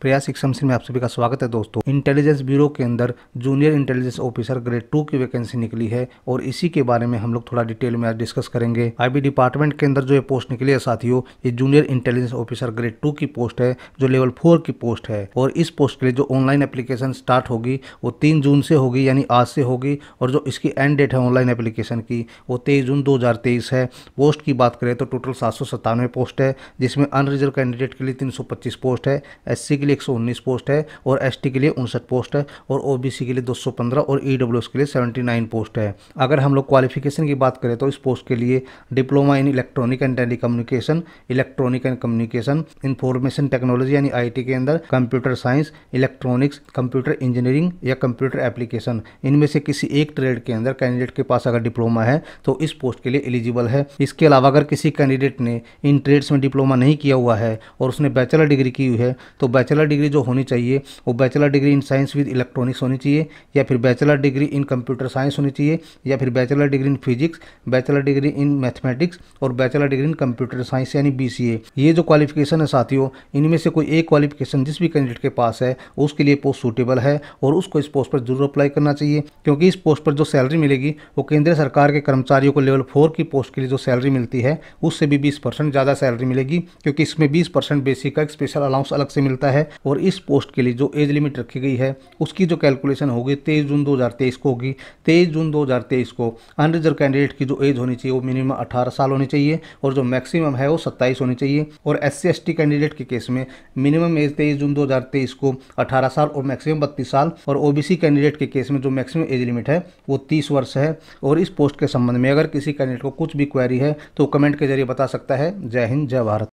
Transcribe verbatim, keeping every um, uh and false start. प्रयास शिक्षा मिशन में आप सभी का स्वागत है दोस्तों। इंटेलिजेंस ब्यूरो के अंदर junior intelligence officer grade two की वैकेंसी निकली है और इसी के बारे में हम लोग थोड़ा डिटेल में आज डिस्कस करेंगे। आईबी डिपार्टमेंट के अंदर जो ये पोस्ट निकली है साथियों, ये junior intelligence officer grade two की पोस्ट है जो लेवल फोर की पोस्ट है और इस पोस्ट के लिए जो ऑनलाइन एप्लीकेशन स्टार्ट होगी वो तीन जून से होगी, यानी आज से होगी, और जो इसकी एंड डेट है ऑनलाइन एप्लीकेशन की वो तेईस जून दो हजार तेईस है। पोस्ट की बात करें तो टोटल सात सौ सत्तानवे पोस्ट है, जिसमें अनरिजर्व कैंडिडेट के लिए तीन सौ पच्चीस पोस्ट है, एस सी लिए एक सौ उन्नीस पोस्ट है और एसटी के लिए उनसठ पोस्ट है और ओबीसी के लिए दो सौ पंद्रह और ईडब्ल्यूएस के लिए उन्यासी पोस्ट है। अगर हम लोग क्वालिफिकेशन की बात करें तो इस पोस्ट के लिए diploma in electronic and telecommunication, electronic and communication, information technology यानी आईटी के अंदर, computer science, electronics, computer engineering या कंप्यूटर एप्लीकेशन, इनमें से किसी एक ट्रेड के अंदर कैंडिडेट के पास अगर डिप्लोमा है तो इस पोस्ट के लिए एलिजिबल है। इसके अलावा अगर किसी कैंडिडेट ने इन ट्रेड्स में डिप्लोमा नहीं किया हुआ है और उसने बैचलर डिग्री की हुई है तो बैचलर डिग्री जो होनी चाहिए वो bachelor degree in science with electronics होनी चाहिए, या फिर bachelor degree in computer science होनी चाहिए, या फिर bachelor degree in physics, bachelor degree in mathematics और bachelor degree in computer science यानी बीसीए। ये जो क्वालिफिकेशन है साथियों, इनमें से कोई एक क्वालिफिकेशन जिस भी कैंडिडेट के पास है उसके लिए पोस्ट सूटेबल है और उसको इस पोस्ट पर जरूर अप्लाई करना चाहिए, क्योंकि इस पोस्ट पर जो सैलरी मिलेगी वो केंद्र सरकार के कर्मचारियों को लेवल फोर की पोस्ट के लिए जो सैलरी मिलती है उससे भी बीस परसेंट ज़्यादा सैलरी मिलेगी, क्योंकि इसमें बीस परसेंट बेसिक का स्पेशल अलाउंस अलग से मिलता है है और इस पोस्ट के लिए जो एज लिमिट रखी गई है उसकी जो कैलकुलेशन होगी तेईस जून दो हजार तेईस को होगी। तेईस जून दो हजार तेईस को अनरिजर्व कैंडिडेट की जो एज होनी चाहिए वो मिनिमम अठारह साल होनी चाहिए और जो मैक्सिमम है वो सत्ताईस होनी चाहिए, और S C S T candidate के केस में मिनिमम एज तेईस जून दो हजार तेईस को अठारह साल और मैक्सिमम बत्तीस साल, और ओबीसी कैंडिडेट के केस में जो मैक्सिमम एज लिमिट है वो तीस वर्ष है। और इस पोस्ट के संबंध में अगर किसी कैंडिडेट को कुछ भी क्वेरी है तो कमेंट के जरिए बता सकता है। जय हिंद, जय भारत।